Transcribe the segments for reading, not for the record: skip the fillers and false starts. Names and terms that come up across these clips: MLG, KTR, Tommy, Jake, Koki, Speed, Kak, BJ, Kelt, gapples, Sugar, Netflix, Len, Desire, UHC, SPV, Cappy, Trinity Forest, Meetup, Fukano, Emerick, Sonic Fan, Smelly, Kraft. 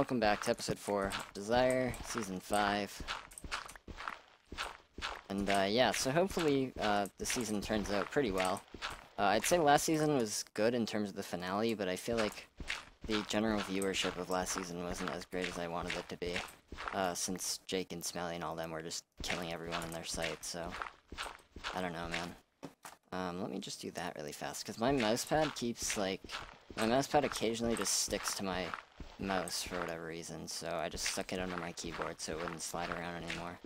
Welcome back to episode 4, Desire, season 5. And yeah, so hopefully the season turns out pretty well. I'd say last season was good in terms of the finale, but I feel like the general viewership of last season wasn't as great as I wanted it to be, since Jake and Smelly and all them were just killing everyone in their sight, so I don't know, man. Let me just do that really fast, because my mousepad keeps, like, my mousepad occasionally just sticks to my mouse for whatever reason, so I just stuck it under my keyboard so it wouldn't slide around anymore.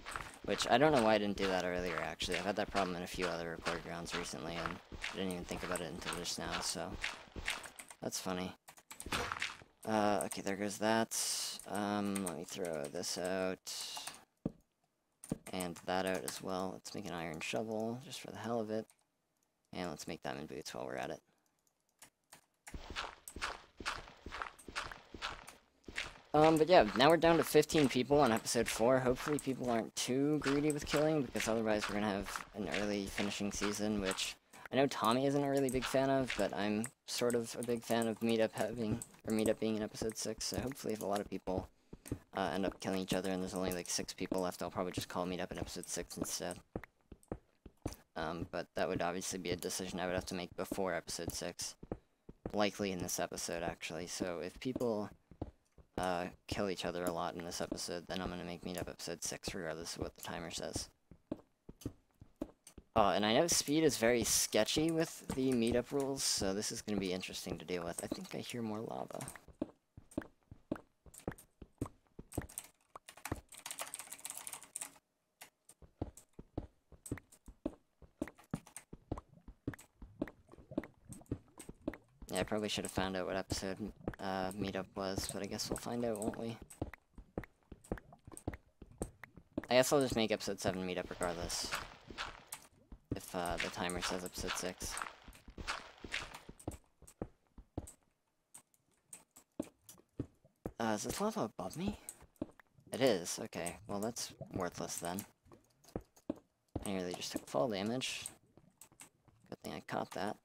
Which, I don't know why I didn't do that earlier, actually. I've had that problem in a few other record rounds recently, and I didn't even think about it until just now, so that's funny. Okay, there goes that. Let me throw this out. And that out as well. Let's make an iron shovel, just for the hell of it. And let's make diamond boots while we're at it. But yeah, now we're down to 15 people on episode 4. Hopefully people aren't too greedy with killing, because otherwise we're gonna have an early finishing season, which I know Tommy isn't a really big fan of, but I'm sort of a big fan of Meetup having, or Meetup being in episode 6, so hopefully if a lot of people end up killing each other and there's only like 6 people left, I'll probably just call Meetup in episode 6 instead. But that would obviously be a decision I would have to make before episode 6. Likely in this episode, actually, so if people kill each other a lot in this episode, then I'm gonna make Meetup episode 6 regardless of what the timer says. Oh, and I know Speed is very sketchy with the Meetup rules, so this is gonna be interesting to deal with. I think I hear more lava. Yeah, I probably should have found out what episode Meetup was, but I guess we'll find out, won't we? I guess I'll just make episode 7 Meetup regardless, if the timer says episode 6. Is this lava above me? It is, okay. Well, that's worthless then. I nearly just took fall damage. Good thing I caught that.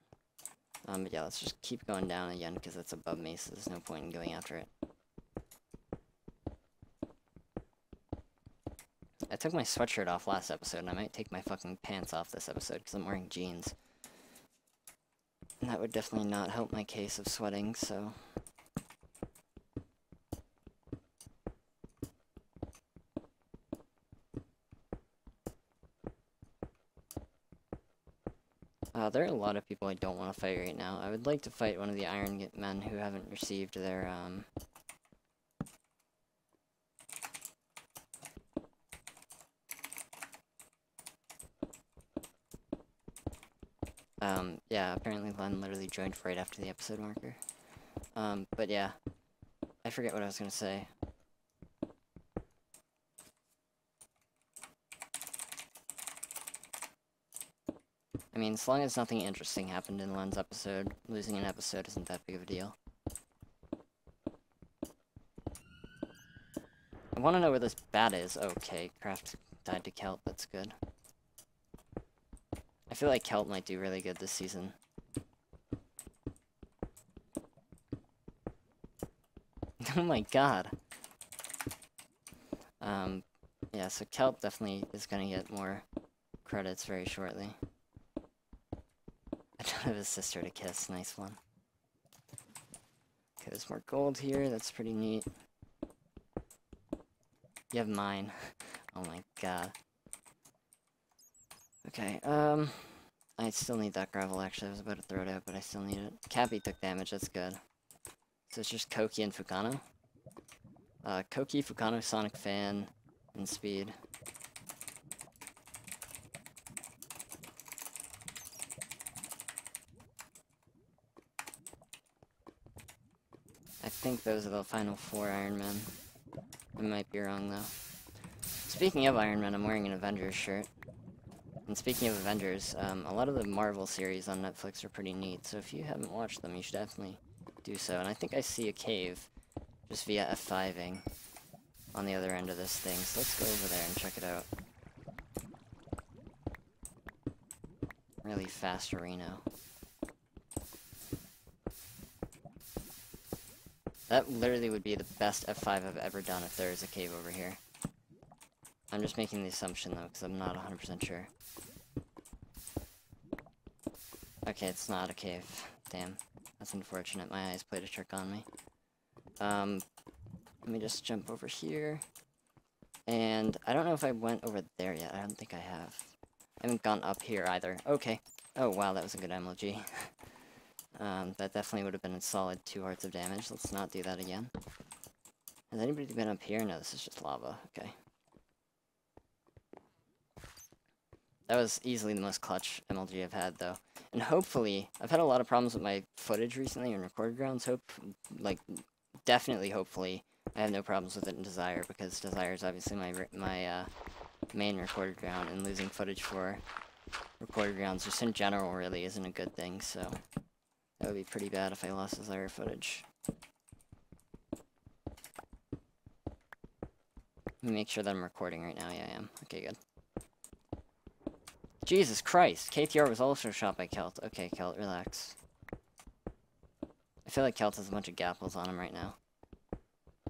But yeah, let's just keep going down again, because it's above me, so there's no point in going after it. I took my sweatshirt off last episode, and I might take my fucking pants off this episode, because I'm wearing jeans. And that would definitely not help my case of sweating, so... there are a lot of people I don't want to fight right now. I would like to fight one of the Iron Men who haven't received their, yeah, apparently Len literally joined right after the episode marker. But yeah. I forget what I was gonna say. I mean, as long as nothing interesting happened in Len's episode, losing an episode isn't that big of a deal. I want to know where this bat is. Okay, Kraft died to Kelt, that's good. I feel like Kelt might do really good this season. Oh my god! Yeah, so Kelt definitely is gonna get more credits very shortly. I don't have his sister to kiss, nice one. Okay, there's more gold here, that's pretty neat. You have mine. Oh my god. Okay, I still need that gravel, actually. I was about to throw it out, but I still need it. Cappy took damage, that's good. So it's just Koki and Fukano? Koki, Fukano, Sonic Fan, and Speed. I think those are the final 4 Iron Men. I might be wrong though. Speaking of Iron Men, I'm wearing an Avengers shirt. And speaking of Avengers, a lot of the Marvel series on Netflix are pretty neat, so if you haven't watched them, you should definitely do so. And I think I see a cave, just via F5ing, on the other end of this thing, so let's go over there and check it out. Really fast Reno. That literally would be the best F5 I've ever done if there is a cave over here. I'm just making the assumption though, because I'm not 100% sure. Okay, it's not a cave. Damn. That's unfortunate. My eyes played a trick on me. Let me just jump over here. And I don't know if I went over there yet. I don't think I have. I haven't gone up here either. Okay. Oh, wow, that was a good MLG. That definitely would have been a solid 2 hearts of damage. Let's not do that again. Has anybody been up here? No, this is just lava. Okay. That was easily the most clutch MLG I've had, though. And hopefully, I've had a lot of problems with my footage recently in Recorded Grounds. Definitely, hopefully, I have no problems with it in Desire, because Desire is obviously my main Recorded Ground, and losing footage for Recorded Grounds just in general really isn't a good thing, so that would be pretty bad if I lost Desire footage. Let me make sure that I'm recording right now. Yeah, I am. Okay, good. Jesus Christ, KTR was also shot by Kelt. Okay, Kelt, relax. I feel like Kelt has a bunch of gapples on him right now.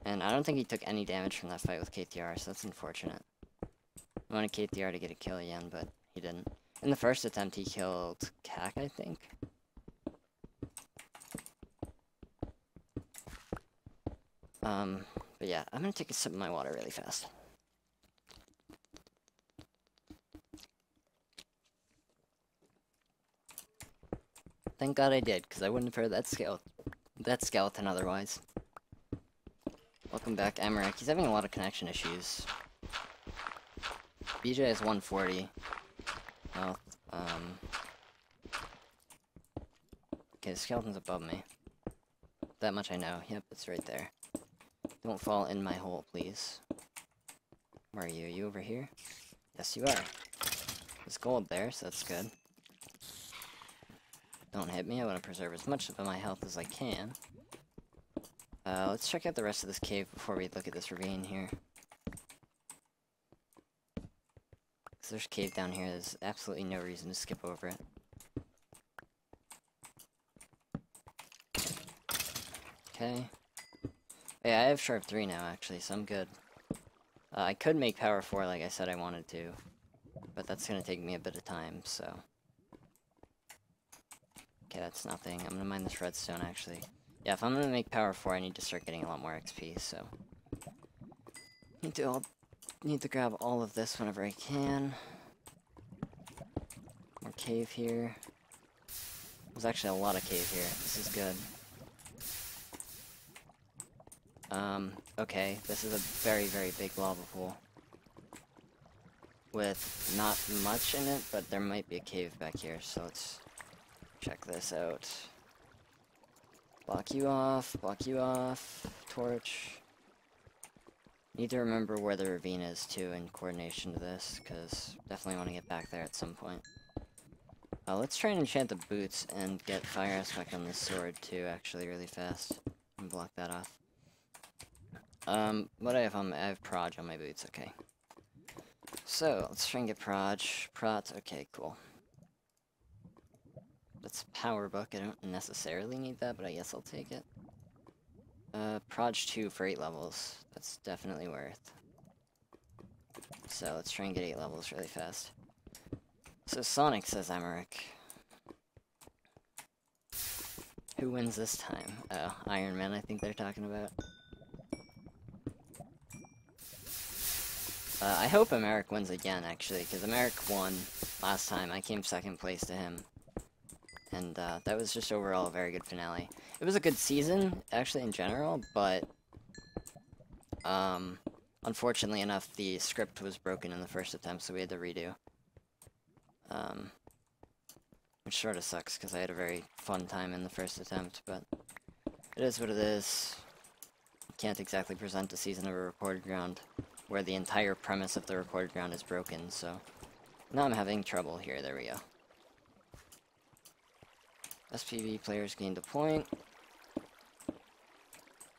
And I don't think he took any damage from that fight with KTR, so that's unfortunate. I wanted KTR to get a kill again, but he didn't. In the first attempt, he killed Kak, I think. But yeah, I'm gonna take a sip of my water really fast. Thank God I did, because I wouldn't have heard that skeleton otherwise. Welcome back, Emerick. He's having a lot of connection issues. BJ is 140. Well, okay, the skeleton's above me. That much I know. Yep, it's right there. Don't fall in my hole, please. Where are you? Are you over here? Yes, you are. There's gold there, so that's good. Don't hit me, I want to preserve as much of my health as I can. Let's check out the rest of this cave before we look at this ravine here. Because there's a cave down here, there's absolutely no reason to skip over it. Okay. Yeah, I have sharp 3 now actually, so I'm good. I could make power 4 like I said I wanted to, but that's going to take me a bit of time, so... Okay, that's nothing. I'm gonna mine this redstone, actually. Yeah, if I'm gonna make power 4, I need to start getting a lot more XP, so... Need to grab all of this whenever I can. More cave here. There's actually a lot of cave here. This is good. Okay, this is a very, very big lava pool. With not much in it, but there might be a cave back here, so let's... check this out. Block you off, torch. Need to remember where the ravine is too in coordination to this, because definitely want to get back there at some point. Let's try and enchant the boots and get fire aspect on the sword too, actually, really fast. And block that off. What do I have on my, I have proj on my boots, okay. So, let's try and get proj, okay, cool. That's power book, I don't necessarily need that, but I guess I'll take it. Proj 2 for 8 levels, that's definitely worth. So let's try and get 8 levels really fast. So Sonic says Emerick. Who wins this time? Oh, Iron Man I think they're talking about. I hope Emerick wins again actually, because Emerick won last time, I came second place to him. And that was just overall a very good finale. It was a good season, actually, in general, but... unfortunately enough, the script was broken in the first attempt, so we had to redo. Which sort of sucks, because I had a very fun time in the first attempt, but... it is what it is. Can't exactly present a season of a Recorded Ground where the entire premise of the Recorded Ground is broken, so... now I'm having trouble here, there we go. SPV players gained a point.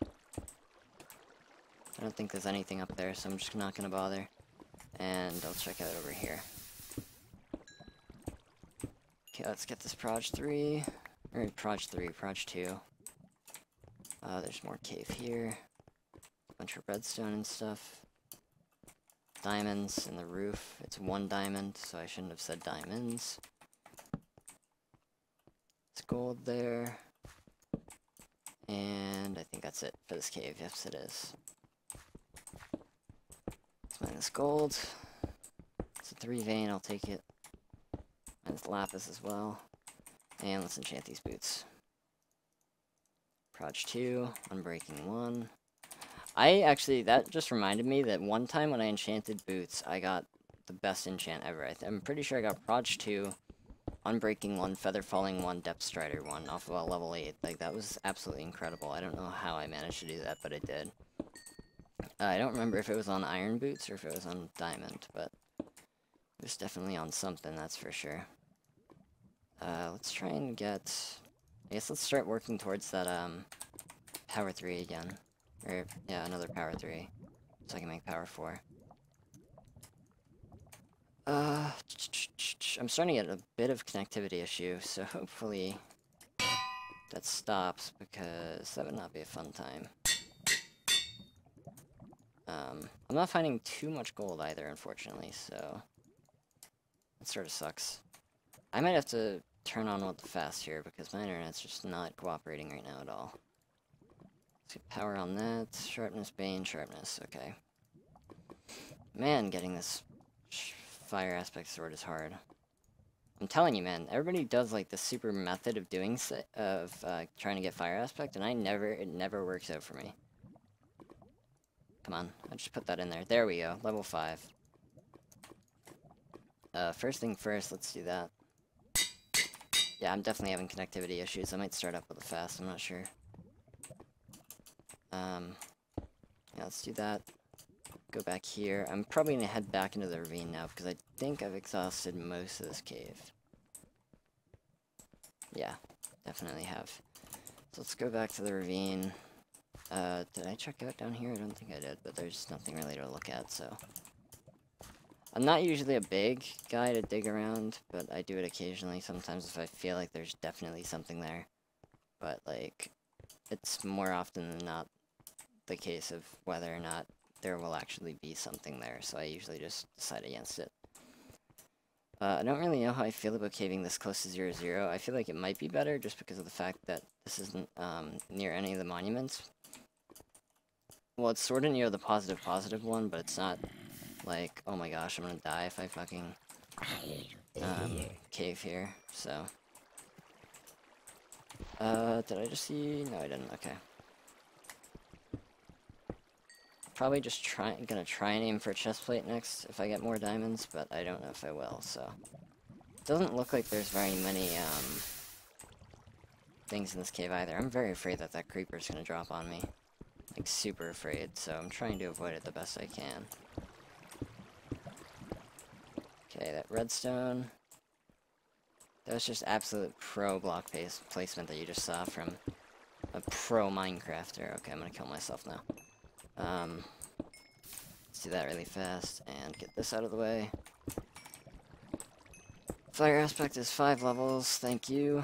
I don't think there's anything up there, so I'm just not gonna bother. And I'll check out over here. Okay, let's get this proj 3. Or proj 2. There's more cave here. A bunch of redstone and stuff. Diamonds in the roof. It's one diamond, so I shouldn't have said diamonds. It's gold there. And I think that's it for this cave. Yes, it is. Let's mine this gold. It's a 3 vein, I'll take it. And it's lapis as well. And let's enchant these boots. Proj 2, Unbreaking 1. I actually, that just reminded me that one time when I enchanted boots, I got the best enchant ever. I'm pretty sure I got Proj 2, Unbreaking 1, Feather Falling 1, Depth Strider 1 off of level 8. Like, that was absolutely incredible. I don't know how I managed to do that, but I did. I don't remember if it was on iron boots or if it was on diamond, but it was definitely on something, that's for sure. Let's try and get... I guess let's start working towards that, Power 3 again. Or, yeah, another Power 3. So I can make Power 4. I'm starting to get a bit of connectivity issue, so hopefully that stops, because that would not be a fun time. I'm not finding too much gold either, unfortunately, so... That sort of sucks. I might have to turn on what the fast here, because my internet's just not cooperating right now at all. Let's get power on that. Sharpness, Bane, Sharpness, okay. Man, getting this fire aspect sword is hard. I'm telling you, man, everybody does, like, the super method of trying to get fire aspect, and it never works out for me. Come on, I'll just put that in there. There we go, level 5. First thing first, let's do that. Yeah, I'm definitely having connectivity issues. I might start up with a fast, I'm not sure. Yeah, let's do that. Go back here. I'm probably going to head back into the ravine now, because I think I've exhausted most of this cave. Yeah, definitely have. So let's go back to the ravine. Did I check out down here? I don't think I did, but there's nothing really to look at, so... I'm not usually a big guy to dig around, but I do it occasionally sometimes if I feel like there's definitely something there. But, like, it's more often than not the case of whether or not there will actually be something there, so I usually just decide against it. I don't really know how I feel about caving this close to 0-0. I feel like it might be better just because of the fact that this isn't near any of the monuments. Well, it's sort of near the positive one, but it's not... Like, oh my gosh, I'm gonna die if I fucking cave here, so. Did I just see? No, I didn't, okay. Probably just gonna try and aim for a chest plate next if I get more diamonds, but I don't know if I will, so. Doesn't look like there's very many things in this cave either. I'm very afraid that that creeper's gonna drop on me. Like, super afraid, so I'm trying to avoid it the best I can. Okay, that redstone. That was just absolute pro block placement that you just saw from a pro Minecrafter. Okay, I'm gonna kill myself now. Let's do that really fast and get this out of the way. Fire aspect is 5 levels, thank you.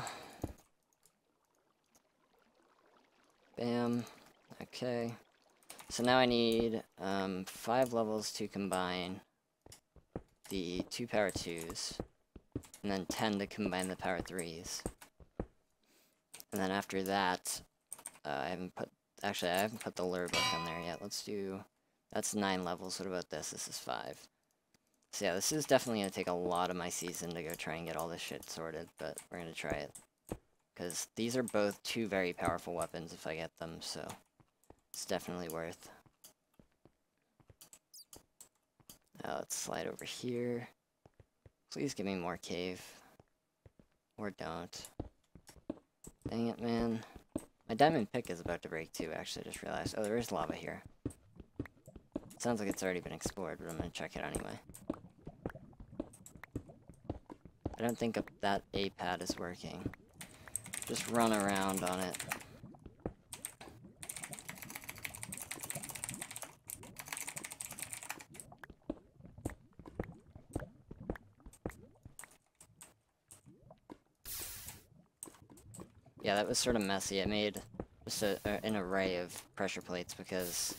Bam. Okay. So now I need 5 levels to combine the 2 power 2s, and then 10 to combine the power 3s. And then after that, I haven't put the lure book on there yet. Let's do, that's 9 levels, what about this? This is 5. So yeah, this is definitely going to take a lot of my season to go try and get all this shit sorted, but we're going to try it. Because these are both 2 very powerful weapons if I get them, so it's definitely worth. Let's slide over here. Please give me more cave. Or don't. Dang it, man. My diamond pick is about to break too, actually, I just realized. Oh, there is lava here. It sounds like it's already been explored, but I'm gonna check it out anyway. I don't think that A-pad is working. Just run around on it. Yeah, that was sort of messy. I made so an array of pressure plates because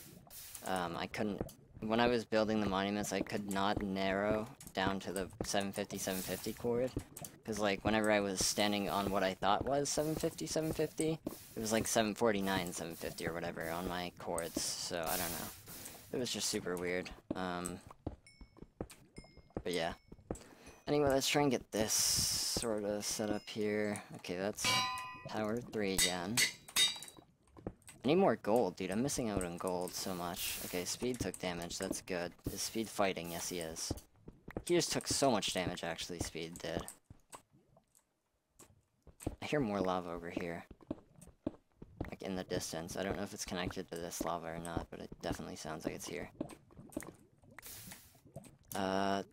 I couldn't, when I was building the monuments, I could not narrow down to the 750-750 chord, because like whenever I was standing on what I thought was 750-750, it was like 749-750 or whatever on my chords, so I don't know. It was just super weird. But yeah. Anyway, let's try and get this sort of set up here. Okay, that's power 3 again. I need more gold, dude. I'm missing out on gold so much. Okay, Speed took damage. That's good. Is Speed fighting? Yes, he is. He just took so much damage, actually, Speed did. I hear more lava over here. Like, in the distance. I don't know if it's connected to this lava or not, but it definitely sounds like it's here.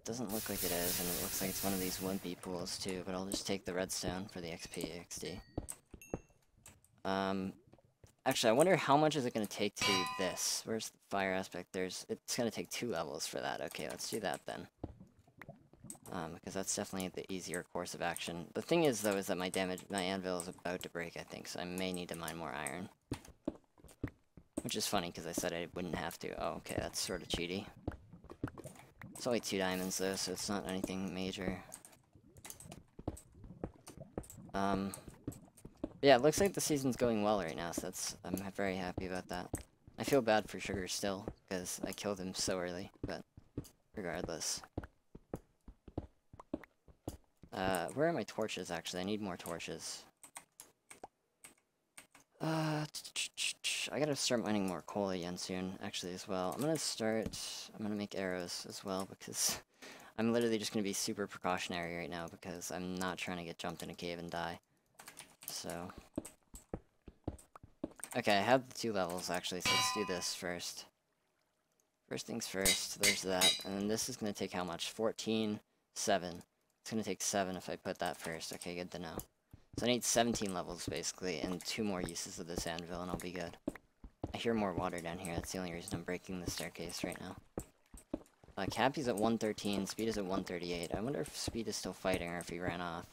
Doesn't look like it is, and it looks like it's one of these wimpy pools too, but I'll just take the redstone for the XP. Actually, I wonder how much is it going to take to do this? Where's the fire aspect? It's going to take 2 levels for that. Okay, let's do that then. Because that's definitely the easier course of action. The thing is, though, is that my anvil is about to break, I think, so I may need to mine more iron. Which is funny, because I said I wouldn't have to. Oh, okay, that's sort of cheaty. It's only 2 diamonds though, so it's not anything major. Yeah, it looks like the season's going well right now, so that's, I'm very happy about that. I feel bad for Sugar still, because I killed him so early, but regardless. Where are my torches, actually? I need more torches. I gotta start mining more coal again soon, actually, as well. I'm gonna make arrows as well, because I'm literally just gonna be super precautionary right now, because I'm not trying to get jumped in a cave and die. So. Okay, I have the 2 levels, actually, so let's do this first. First things first, there's that, and then this is gonna take how much? 14, 7. It's gonna take 7 if I put that first. Okay, good to know. So I need 17 levels, basically, and 2 more uses of this anvil, and I'll be good. I hear more water down here, that's the only reason I'm breaking the staircase right now. Cappy's at 113, Speed is at 138. I wonder if Speed is still fighting or if he ran off.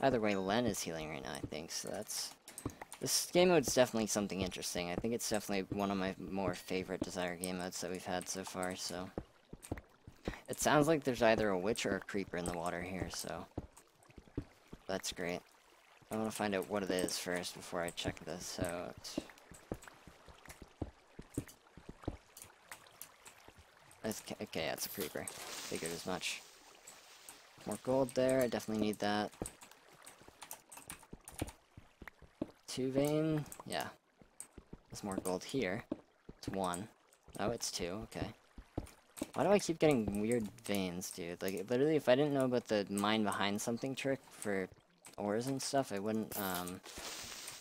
Either way, Len is healing right now, I think, so that's... This game mode's definitely something interesting. I think it's definitely one of my more favorite Desire game modes that we've had so far, so... It sounds like there's either a witch or a creeper in the water here, so... That's great. I want to find out what it is first before I check this out. Okay, yeah, it's a creeper. Figured as much. More gold there, I definitely need that. 2 vein? Yeah. There's more gold here. It's 1. Oh, it's 2, okay. Why do I keep getting weird veins, dude? Like, literally, if I didn't know about the mine behind something trick for... ores and stuff, I wouldn't,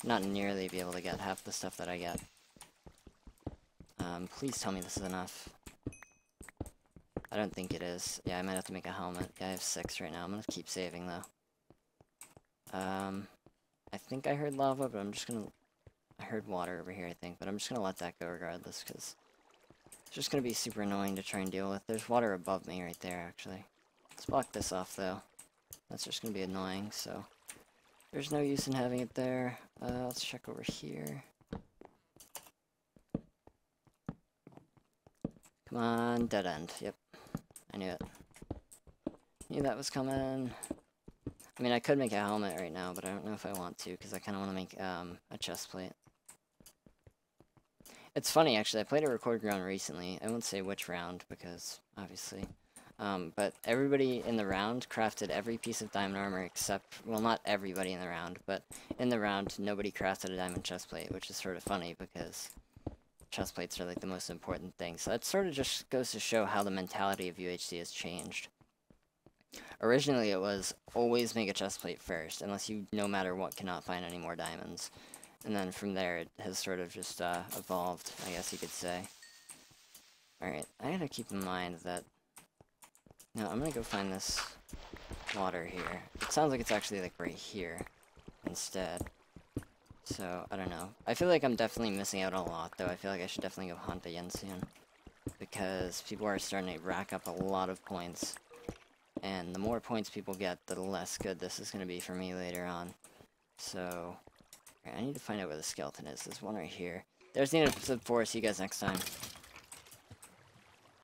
not nearly be able to get half the stuff that I get. Please tell me this is enough. I don't think it is. Yeah, I might have to make a helmet. Yeah, I have 6 right now. I'm gonna keep saving, though. I think I heard lava, but I'm just gonna... I heard water over here, I think, but I'm just gonna let that go regardless, because it's just gonna be super annoying to try and deal with. There's water above me right there, actually. Let's block this off, though. That's just gonna be annoying, so... There's no use in having it there. Let's check over here. Come on, dead end. Yep. I knew it. Knew that was coming. I mean, I could make a helmet right now, but I don't know if I want to, because I kind of want to make a chest plate. It's funny, actually. I played a record round recently. I won't say which round, because, obviously... but everybody in the round crafted every piece of diamond armor except, well, not everybody in the round, but in the round, nobody crafted a diamond chestplate, which is sort of funny because chestplates are like the most important thing. So that sort of just goes to show how the mentality of UHC has changed. Originally, it was always make a chestplate first, unless you, no matter what, cannot find any more diamonds. And then from there, it has sort of just evolved, I guess you could say. Alright, I gotta keep in mind that... Now, I'm gonna go find this water here. It sounds like it's actually, like, right here instead. So, I don't know. I feel like I'm definitely missing out on a lot, though. I feel like I should definitely go hunt again soon. Because people are starting to rack up a lot of points. And the more points people get, the less good this is gonna be for me later on. So, Right, I need to find out where the skeleton is. There's one right here. There's the end of episode 4. See you guys next time.